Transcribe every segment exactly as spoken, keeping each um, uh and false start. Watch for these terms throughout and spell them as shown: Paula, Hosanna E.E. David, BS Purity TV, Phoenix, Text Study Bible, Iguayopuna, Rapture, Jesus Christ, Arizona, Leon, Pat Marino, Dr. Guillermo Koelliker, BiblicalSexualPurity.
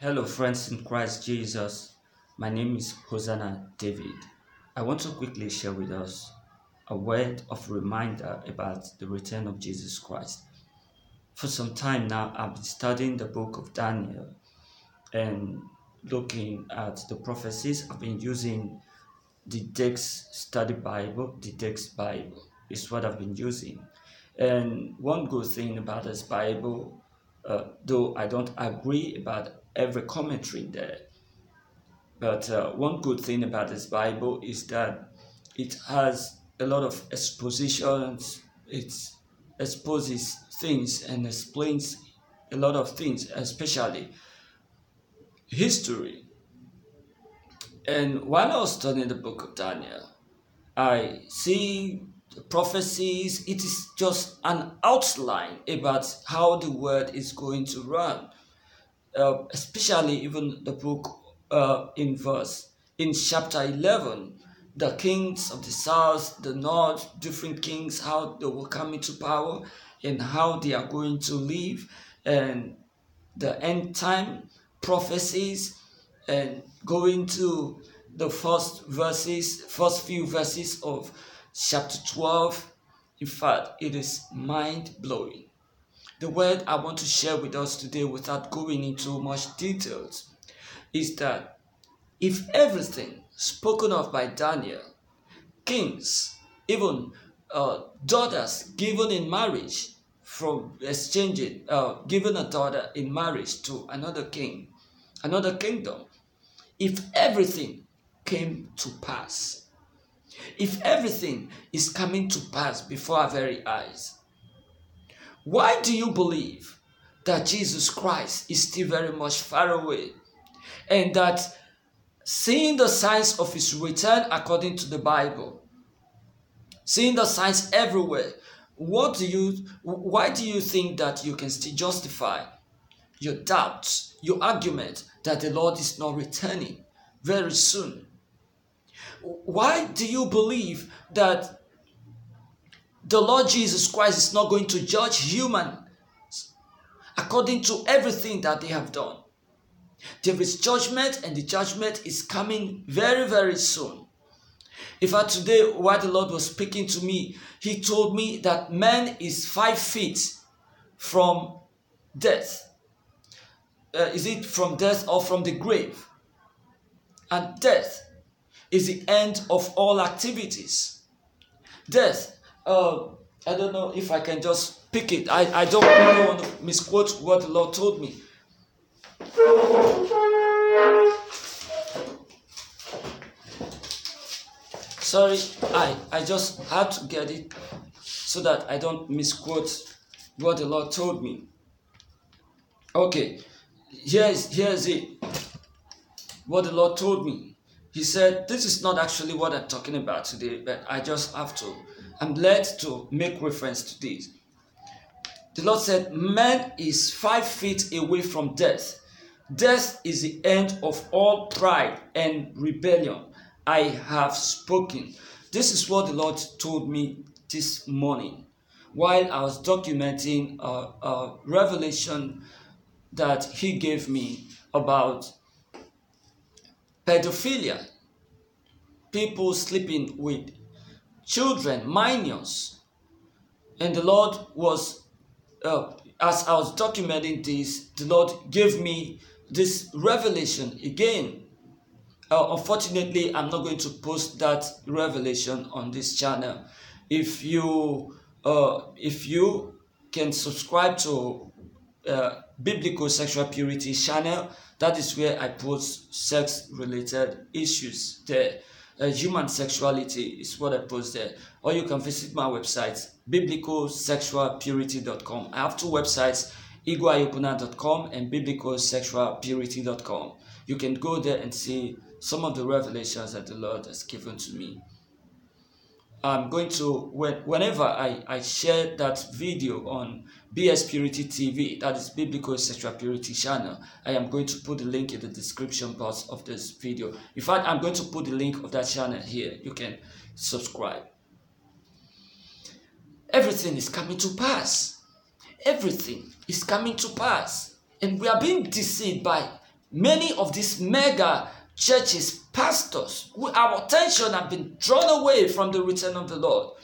Hello friends in Christ Jesus, my name is Hosanna David. I want to quickly share with us a word of reminder about the return of Jesus Christ. For some time now, I've been studying the book of Daniel and looking at the prophecies. I've been using the Text Study Bible, the Text Bible is what I've been using. And one good thing about this Bible, uh, though I don't agree about every commentary there, but uh, one good thing about this Bible is that it has a lot of expositions. It exposes things and explains a lot of things, especially history. And while I was studying the book of Daniel, I see the prophecies. It is just an outline about how the world is going to run. Uh, especially even the book uh, in verse, in chapter eleven, the kings of the south, the north, different kings, how they will come into power and how they are going to live, and the end time prophecies, and going to the first verses, first few verses of chapter twelve. In fact, it is mind-blowing. The word I want to share with us today, without going into much details, is that if everything spoken of by Daniel, kings, even uh, daughters given in marriage from exchanging, uh, given a daughter in marriage to another king, another kingdom, if everything came to pass, if everything is coming to pass before our very eyes, why do you believe that Jesus Christ is still very much far away, and that seeing the signs of his return according to the Bible, seeing the signs everywhere, what do you, why do you think that you can still justify your doubts, your argument that the Lord is not returning very soon? Why do you believe that the Lord Jesus Christ is not going to judge humans according to everything that they have done? There is judgment, and the judgment is coming very, very soon. In fact, today, while the Lord was speaking to me, he told me that man is five feet from death. Uh, is it from death or from the grave? And death is the end of all activities. Death. Uh, I don't know if I can just pick it. I, I don't want to misquote what the Lord told me. Sorry, I, I just had to get it so that I don't misquote what the Lord told me. Okay, here's, here's it. What the Lord told me. He said, this is not actually what I'm talking about today, but I just have to. I'm led to make reference to this. The Lord said, man is five feet away from death. Death is the end of all pride and rebellion. I have spoken. This is what the Lord told me this morning while I was documenting a, a revelation that he gave me about pedophilia, people sleeping with children, minors. And the Lord was, uh, as I was documenting this, the Lord gave me this revelation again. Uh, unfortunately, I'm not going to post that revelation on this channel. If you, uh, if you can subscribe to uh, Biblical Sexual Purity channel, that is where I post sex-related issues there. Uh, human sexuality is what I post there. Or you can visit my website, biblical sexual purity dot com. I have two websites, iguayopuna dot com and biblical sexual purity dot com. You can go there and see some of the revelations that the Lord has given to me. I'm going to, when, whenever I, I share that video on B S Purity T V, that is Biblical Sexual Purity channel, I am going to put the link in the description box of this video. In fact, I'm going to put the link of that channel here. You can subscribe. Everything is coming to pass. Everything is coming to pass. And we are being deceived by Many of these mega churches, pastors, who our attention have been drawn away from the return of the Lord.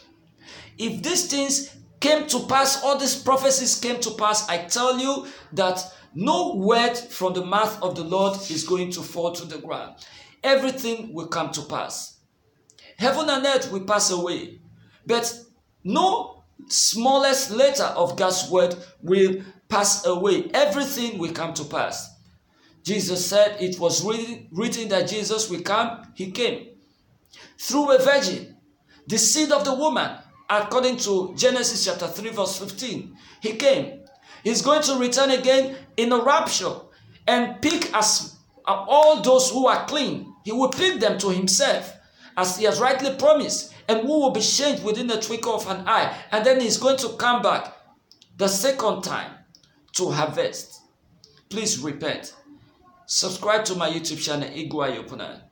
If these things came to pass, all these prophecies came to pass, I tell you that no word from the mouth of the Lord is going to fall to the ground. Everything will come to pass. Heaven and earth will pass away, but no smallest letter of God's word will pass away. Everything will come to pass. Jesus said it was written, written that Jesus will come. He came through a virgin, the seed of the woman, according to Genesis chapter three, verse fifteen. He came. He's going to return again in a rapture and pick us, uh, all those who are clean. He will pick them to himself, as he has rightly promised, and who will be changed within the twinkle of an eye. And then he's going to come back the second time to harvest. Please repent. Subscribe to my YouTube channel, Iguayopuna,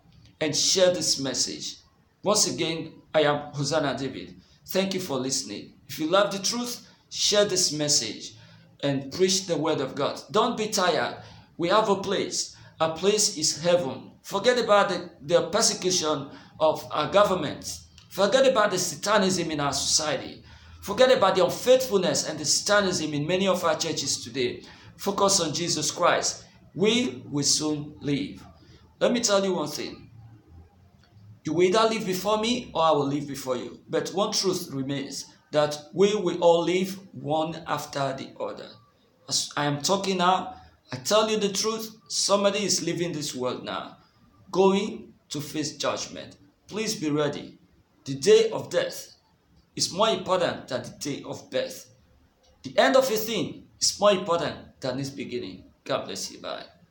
and share this message. Once again, I am Hosanna David. Thank you for listening. If you love the truth, share this message and preach the word of God. Don't be tired. We have a place. Our place is heaven. Forget about the, the persecution of our government. Forget about the satanism in our society. Forget about the unfaithfulness and the satanism in many of our churches today. Focus on Jesus Christ. We will soon leave. Let me tell you one thing. You will either leave before me or I will leave before you. But one truth remains, that we will all leave one after the other. As I am talking now, I tell you the truth, somebody is leaving this world now, going to face judgment. Please be ready. The day of death is more important than the day of birth. The end of a thing is more important than its beginning. God bless you. Bye.